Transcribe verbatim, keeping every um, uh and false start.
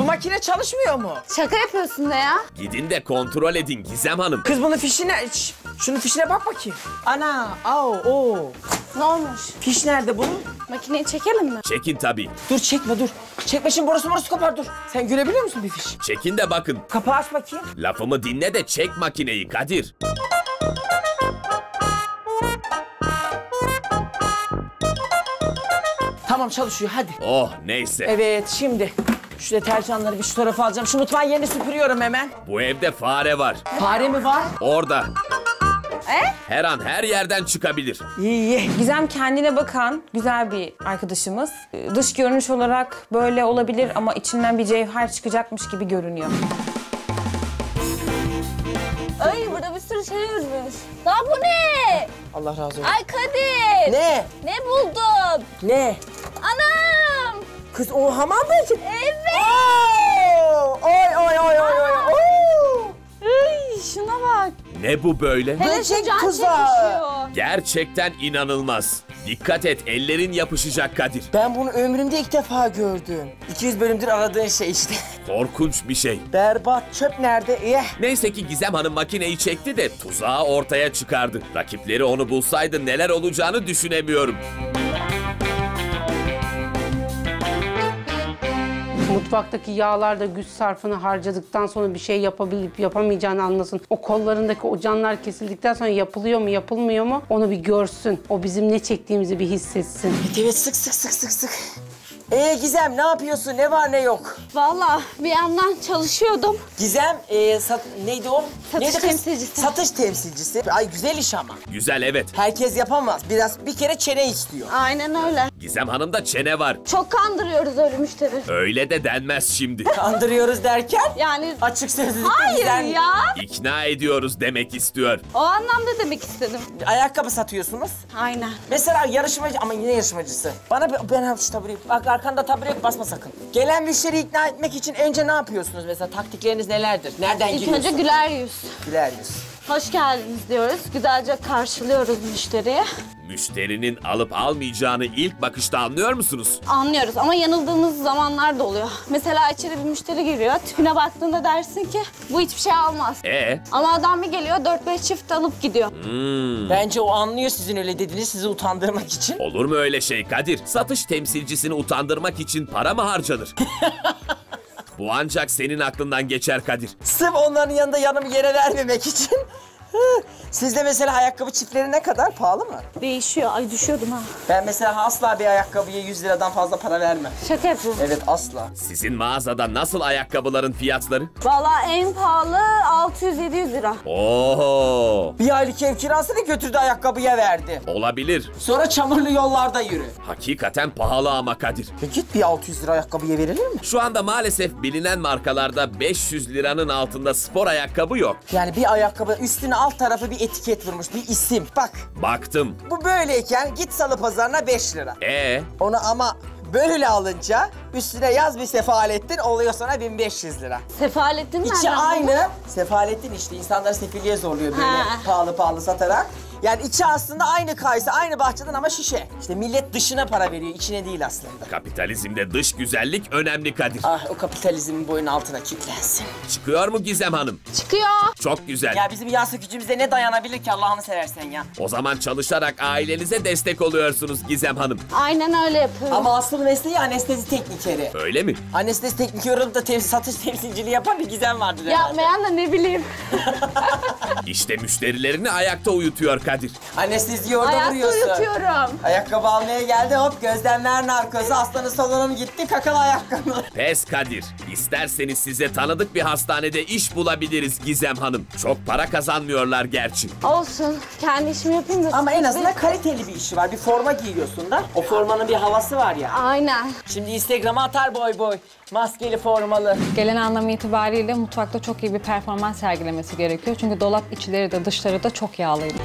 Bu makine çalışmıyor mu? Şaka yapıyorsun da ya. Gidin de kontrol edin Gizem Hanım. Kız bunun fişine... Şunun fişine bak bakayım. Ana, ao, o. Ne olmuş? Fiş nerede bunun? Makineyi çekelim mi? Çekin tabii. Dur çekme dur. Çekme şimdi borası morası kopar dur. Sen görebiliyor musun bir fiş? Çekin de bakın. Kapağı aç bakayım. Lafımı dinle de çek makineyi Kadir. Tamam çalışıyor hadi. Oh neyse. Evet şimdi şu deterjanları bir şu tarafa alacağım. Şu mutfağın yerini süpürüyorum hemen. Bu evde fare var. Fare mi var? Orada. E? Her an her yerden çıkabilir. İyi iyi. Gizem kendine bakan güzel bir arkadaşımız. Dış görünüş olarak böyle olabilir ama içinden bir cevher çıkacakmış gibi görünüyor. Ay burada bir sürü şey üzmüş. Ya bu ne? Allah razı olsun. Ay Kadir. Ne? Ne buldum? Ne? Anam. Kız o hamam mı için? Evet. Oo. Oy oy oy oy oy. Ay şuna bak. Ne bu böyle? Gerçek kıza. Gerçekten inanılmaz. Dikkat et ellerin yapışacak Kadir. Ben bunu ömrümde ilk defa gördüm. iki yüz bölümdür aradığın şey işte. Korkunç bir şey. Berbat çöp nerede? Eh. Neyse ki Gizem Hanım makineyi çekti de tuzağı ortaya çıkardı. Rakipleri onu bulsaydı neler olacağını düşünemiyorum. Mutfaktaki yağlarda güç sarfını harcadıktan sonra bir şey yapabilip yapamayacağını anlasın. O kollarındaki o canlar kesildikten sonra yapılıyor mu yapılmıyor mu onu bir görsün. O bizim ne çektiğimizi bir hissetsin. Evet sık sık sık sık sık. Ee Gizem ne yapıyorsun? Ne var ne yok? Vallahi bir yandan çalışıyordum. Gizem e, sat, neydi o? Satış neydi temsilcisi. Satış temsilcisi. Ay güzel iş ama. Güzel evet. Herkes yapamaz. Biraz bir kere çene istiyor. Aynen öyle. Gizem Hanım'da çene var. Çok kandırıyoruz öyle müşteri. Öyle de denmez şimdi. Kandırıyoruz derken? Yani açık sözlü. Hayır Gizem ya. İkna ediyoruz demek istiyor. O anlamda demek istedim. Ayakkabı satıyorsunuz. Aynen. Mesela yarışmacı ama yine yarışmacısı. Bana ben hafif tabii bak. Arkanda tabureye basma sakın. Gelen müşteriyi ikna etmek için önce ne yapıyorsunuz mesela? Taktikleriniz nelerdir? Nereden İlk giriyorsunuz? İlk önce güler yüz. Güler yüz. Hoş geldiniz diyoruz. Güzelce karşılıyoruz müşteriyi. Müşterinin alıp almayacağını ilk bakışta anlıyor musunuz? Anlıyoruz ama yanıldığımız zamanlar da oluyor. Mesela içeri bir müşteri giriyor. Tipine baktığında dersin ki bu hiçbir şey almaz. Ee? Ama adam bir geliyor dört beş çift alıp gidiyor. Hmm. Bence o anlıyor sizin öyle dediğiniz sizi utandırmak için. Olur mu öyle şey Kadir? Satış temsilcisini utandırmak için para mı harcanır? Bu ancak senin aklından geçer Kadir. Sırf onların yanında yanımı yere vermemek için. Sizde mesela ayakkabı çiftleri ne kadar? Pahalı mı? Değişiyor. Ay düşüyordum ha. Ben mesela asla bir ayakkabıya yüz liradan fazla para vermem. Şaka yapıyorum. Evet asla. Sizin mağazada nasıl ayakkabıların fiyatları? Vallahi en pahalı altı yüz yedi yüz lira. Oo. Bir aylık ev kirasını götürdü ayakkabıya verdi. Olabilir. Sonra çamurlu yollarda yürü. Hakikaten pahalı ama Kadir. Peki bir altı yüz lira ayakkabıya verilir mi? Şu anda maalesef bilinen markalarda beş yüz liranın altında spor ayakkabı yok. Yani bir ayakkabı üstüne alt tarafı bir etiket vurmuş, bir isim. Bak. Baktım. Bu böyleyken git salı pazarına beş lira. Ee? Onu ama böyle alınca üstüne yaz bir Sefalettin oluyor sana bin beş yüz lira. Sefalettin nereden? İçi aynı. Bu? Sefalettin işte insanları sefilliğe zorluyor böyle ha. Pahalı pahalı satarak. Yani içi aslında aynı kayısı, aynı bahçeden ama şişe. İşte millet dışına para veriyor, içine değil aslında. Kapitalizmde dış güzellik önemli Kadir. Ah o kapitalizmin boyun altına kilitlensin. Çıkıyor mu Gizem Hanım? Çıkıyor. Çok güzel. Ya bizim yağ sökücümüze ne dayanabilir ki Allah'ını seversen ya? O zaman çalışarak ailenize destek oluyorsunuz Gizem Hanım. Aynen öyle yapıyorum. Ama asıl mesleği anestezi teknikeri. Öyle mi? Anestezi teknikeri olup da temsil, satış temsilciliği yapan bir Gizem vardır herhalde. Yapmayan da ne bileyim. İşte müşterilerini ayakta uyutuyor Kadir. Anestezi orada ayakta vuruyorsun. Ayakta uyutuyorum. Ayakkabı almaya geldi hop gözlemler narkozu. Hastanın salonum gitti kakalı ayakkabı. Pes Kadir. İsterseniz size tanıdık bir hastanede iş bulabiliriz Gizem Hanım. Çok para kazanmıyorlar gerçi. Olsun. Kendi işimi yapayım da. Ama en azından bir... kaliteli bir işi var. Bir forma giyiyorsun da. O formanın bir havası var ya. Aynen. Şimdi Instagram'a atar boy boy. Maskeli formalı. Gelen anlam itibariyle mutfakta çok iyi bir performans sergilemesi gerekiyor. Çünkü dolap içleri de dışları da çok yağlıydı.